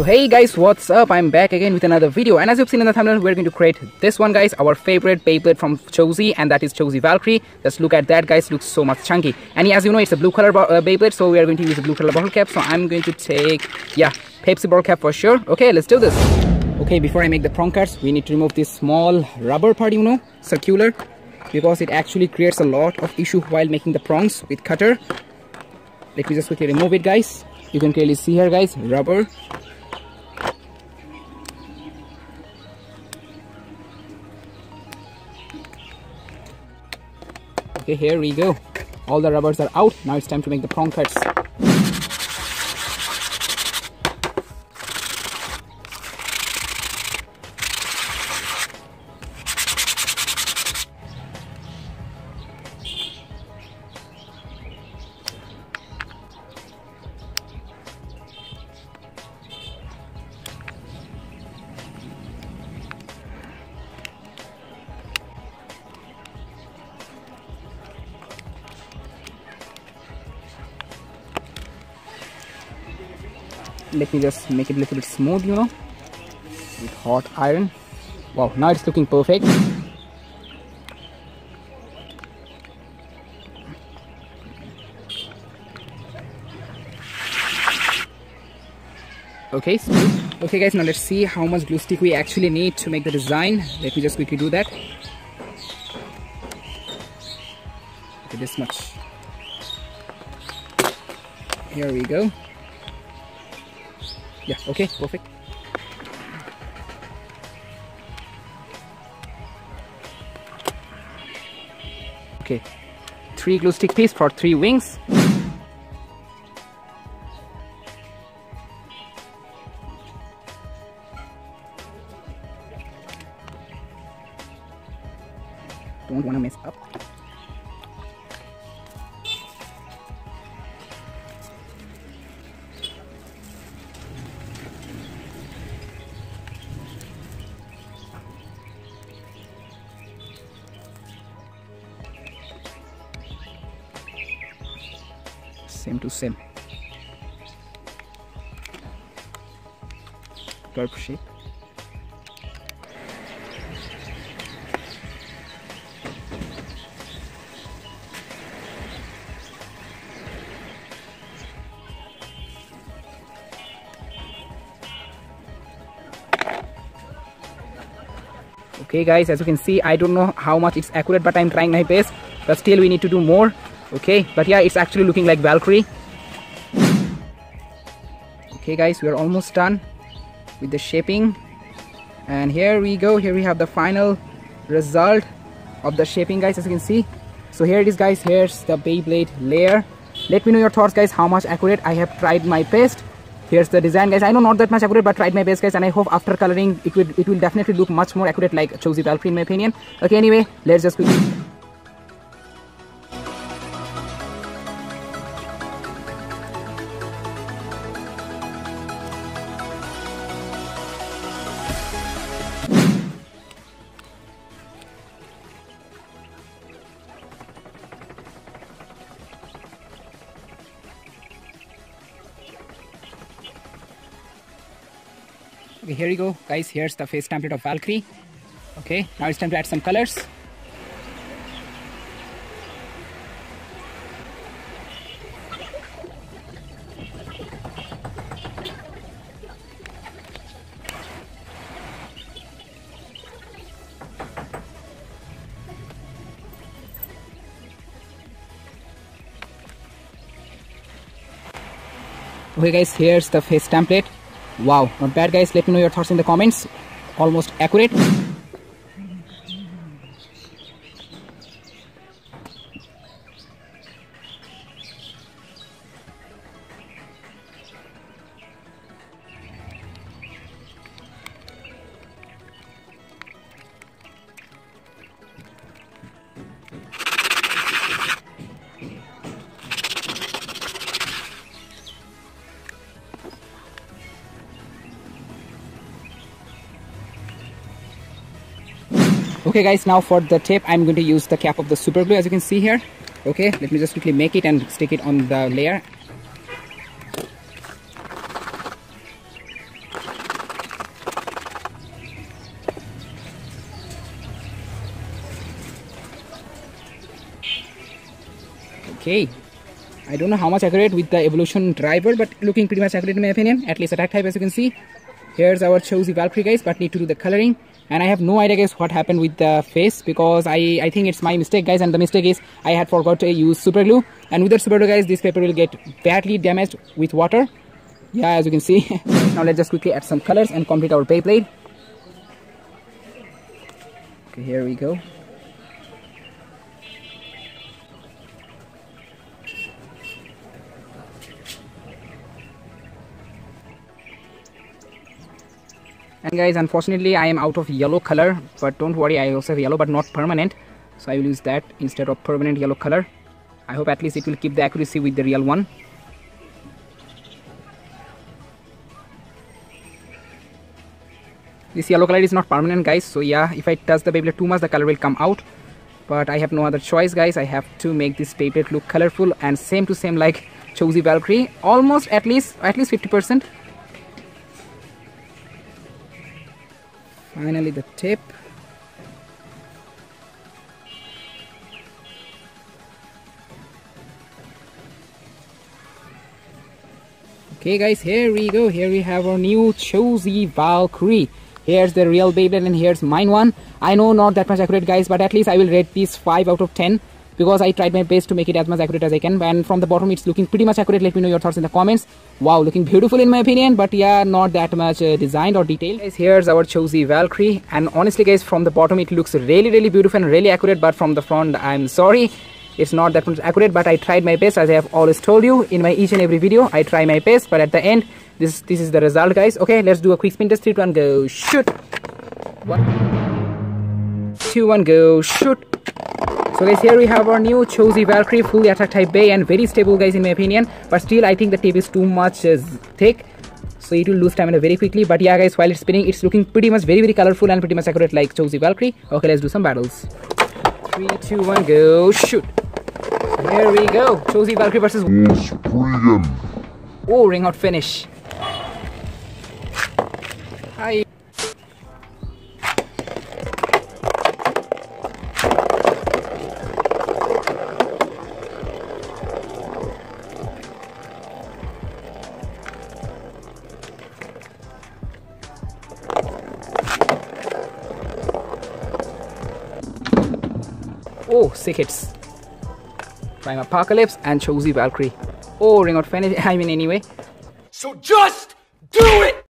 So hey guys, what's up? I'm back again with another video, and as you've seen in the thumbnail, we're going to create this one, guys, our favorite Beyblade from Cho-Z, and that is Cho-Z Valkyrie. Just look at that, guys, looks so much chunky. And as you know, it's a blue color Beyblade, so we are going to use a blue color bottle cap. So I'm going to take, yeah, Pepsi bottle cap for sure. Okay, let's do this. Okay, before I make the prong cuts, we need to remove this small rubber part, you know, circular, because it actually creates a lot of issue while making the prongs with cutter. Let me just quickly remove it, guys. You can clearly see here, guys, rubber. Okay, here we go. All the rubbers are out. Now it's time to make the prong cuts. Let me just make it a little bit smooth, you know, with hot iron. Wow, now it's looking perfect. Okay, smooth. Okay guys, now let's see how much glue stick we actually need to make the design. Let me just quickly do that. Okay, this much. Here we go. Yeah, okay, perfect. Okay, 3 glue stick piece for 3 wings. Don't want to mess up. Same to same. Curve shape. Okay guys, as you can see, I don't know how much it's accurate, but I'm trying my best. But still we need to do more. Okay, but yeah, it's actually looking like Valkyrie. Okay guys, we are almost done with the shaping, and here we go. Here we have the final result of the shaping, guys, as you can see. So here it is, guys. Here's the Beyblade layer. Let me know your thoughts, guys, how much accurate. I have tried my best. Here's the design, guys. I know not that much accurate, but tried my best, guys, and I hope after coloring it will definitely look much more accurate like Cho-Z Valkyrie in my opinion. Okay, anyway, let's just quickly . Okay, here you go, guys. Here's the face template of Valkyrie. Okay, now it's time to add some colors. Okay guys, here's the face template. Wow, not bad, guys. Let me know your thoughts in the comments. Almost accurate. Okay guys, now for the tape, I'm going to use the cap of the super glue, as you can see here. Okay, let me just quickly make it and stick it on the layer. Okay, I don't know how much accurate with the Evolution Driver, but looking pretty much accurate in my opinion, at least attack type, as you can see. Here's our Cho-Z Valkyrie, guys, but need to do the coloring. And I have no idea, guys, what happened with the face, because I think it's my mistake, guys, and the mistake is I had forgot to use super glue, and with the super glue, guys, this paper will get badly damaged with water. Yeah, as you can see. Now let's just quickly add some colors and complete our Beyblade. Okay, here we go. And guys, unfortunately I am out of yellow color, but don't worry, I also have yellow, but not permanent, so I will use that instead of permanent yellow color. I hope at least it will keep the accuracy with the real one. This yellow color is not permanent, guys, so yeah, if I touch the Beyblade too much, the color will come out, but I have no other choice, guys. I have to make this Beyblade look colorful and same to same like Cho-Z Valkyrie, almost, at least 50%. Finally the tip. Okay guys, here we go. Here we have our new Cho-Z Valkyrie. Here's the real Beyblade and here's mine one. I know not that much accurate, guys, but at least I will rate this 5 out of 10 because I tried my best to make it as much accurate as I can. And from the bottom it's looking pretty much accurate. Let me know your thoughts in the comments. Wow, looking beautiful in my opinion, but yeah, not that much designed or detailed. Guys, here's our Cho-Z Valkyrie, and honestly guys, from the bottom it looks really beautiful and really accurate, but from the front, I'm sorry, it's not that much accurate, but I tried my best, as I have always told you in my each and every video. I try my best, but at the end this is the result, guys. Okay, let's do a quick spin test. 3, 2, 1, go, shoot. 1, 2, 1, go, shoot. So guys, here we have our new Cho-Z Valkyrie, fully attack type bay and very stable, guys, in my opinion, but still I think the tape is too much thick, so it will lose stamina very quickly. But yeah guys, while it's spinning, it's looking pretty much very colorful and pretty much accurate like Cho-Z Valkyrie. Okay, let's do some battles. 3, 2, 1, go, shoot. Here we go, Cho-Z Valkyrie versus Wolf's Freedom. Oh, ring out finish. Hi. Oh, sick hits. Prime Apocalypse and Cho-Z Valkyrie. Oh, ring out finish. I mean, anyway. So just do it!